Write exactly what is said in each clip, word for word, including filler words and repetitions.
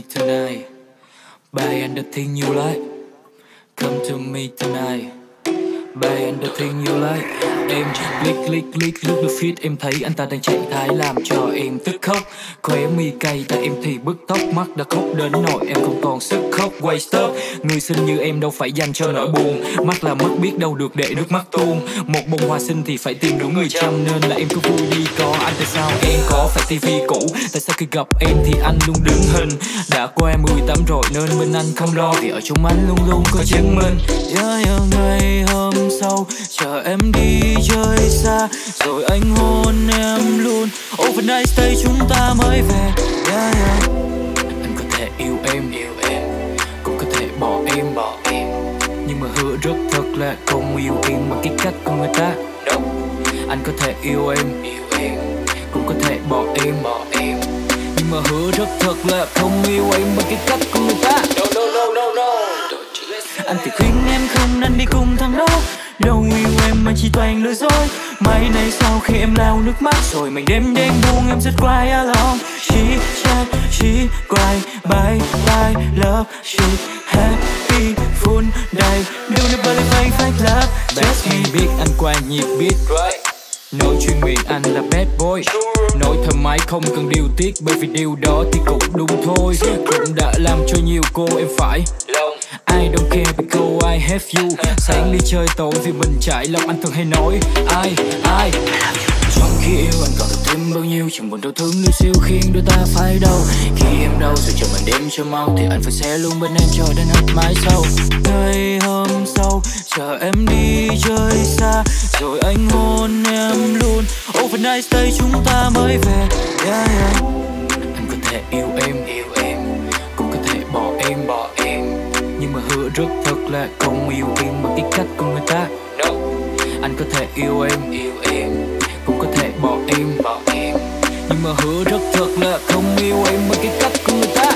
me tonight. Buy anything you like. Come to me tonight. Buy anything you like. Em click click click look the feed, em thấy anh ta đang chạy thái làm cho em tức khóc. Khóe mi cay tại em thì bứt tóc, mắt đã khóc đến nỗi em không còn sức khóc. Quay stop, người xinh như em đâu phải dành cho nỗi buồn. Mắt là mất biết đâu được để nước mắt tuôn. Một bông hoa xinh thì phải tìm đúng người chăm, nên là em cứ vui đi có anh. Tại sao em có phải tivi cũ? Tại sao khi gặp em thì anh luôn đứng hình? Đã qua mười tám rồi nên bên anh không lo, vì ở trong anh luôn luôn có chứng minh. Yeah, yeah, ngày hôm sau chờ em đi chơi xa rồi anh hôn em luôn. Overnight stay chúng ta mới về. Yeah, yeah. Anh có thể yêu em, yêu em, cũng có thể bỏ em, bỏ em, nhưng mà hứa rất thật là không yêu em bằng cái cách của người ta. Đâu. Anh có thể yêu em, yêu em, cũng có thể bỏ em, bỏ em, nhưng mà hứa rất thật là không yêu em bằng cái cách của người ta. No, no, no, no, no. Anh thì khuyên em không nên đi cùng thằng đó. Đâu yêu em mà chỉ toàn lừa dối. Mai này sau khi em lau nước mắt rồi mình đêm đen buông em rất quay along. She said she cry, bye bye love, she happy full day. Do never leave fake love. Just me biết anh qua nhịp beat. Nói chuyên miệng anh là bad boy. Nói thầm mãi không cần điều tiết, bởi vì điều đó thì cũng đúng thôi. Cũng đã làm cho nhiều cô em phải. I don't care because I have you. Sáng đi chơi tối vì mình trải lòng, anh thường hay nói I, I. Trong khi yêu anh còn được thêm bao nhiêu, chẳng buồn đau thương lưu siêu khiến đôi ta phải đau. Khi em đau rồi chờ mình đêm cho mau, thì anh phải sẽ luôn bên em cho đến hết mãi sau. Ngày hôm sau chờ em đi chơi xa rồi anh hôn em luôn. Overnight stay chúng ta mới về. Yeah, yeah. Anh có thể yêu em, yêu em, cũng có thể bỏ em, bỏ em, nhưng mà hứa rất thật là không yêu em bằng cái cách của người ta. No. Anh có thể yêu em, yêu em, cũng có thể bỏ em, bỏ em, nhưng mà hứa rất thật là không yêu em bằng cái cách của người ta.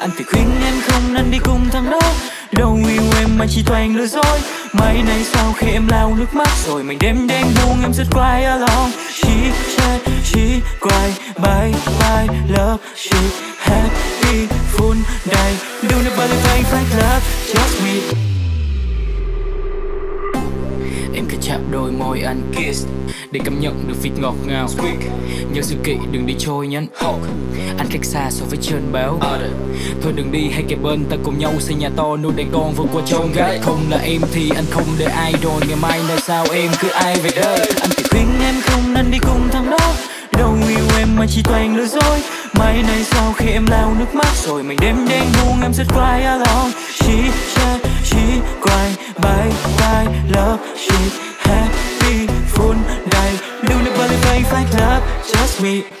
Anh thì khuyên em không nên đi cùng thằng đó. Đâu yêu em mà chỉ toàn lừa dối. Mai này sau khi em lau nước mắt rồi mình đêm đen buông em rất quay along. She said she cry, bye bye love, she happy full day. Do nobody play fake love, just me. Em cứ chạm đôi môi anh kiss để cảm nhận được vị ngọt ngào. Nhớ sự kỹ đừng đi trôi nhắn. Anh cách xa so với trên báo. Thôi đừng đi hay kề bên, ta cùng nhau xây nhà to nuôi đàn con vượt qua trông gái. Không là em thì anh không để ai rồi, ngày mai là sao em cứ ai về đây. Anh thì khuyên em không nên đi cùng thằng đó. Đâu yêu em mà chỉ toàn lừa dối. Mai này sau khi em lau nước mắt rồi mình đêm đen buông em rất cry along. She said she cry, bye bye love, she happy full day. Do nobody play fake love, just me.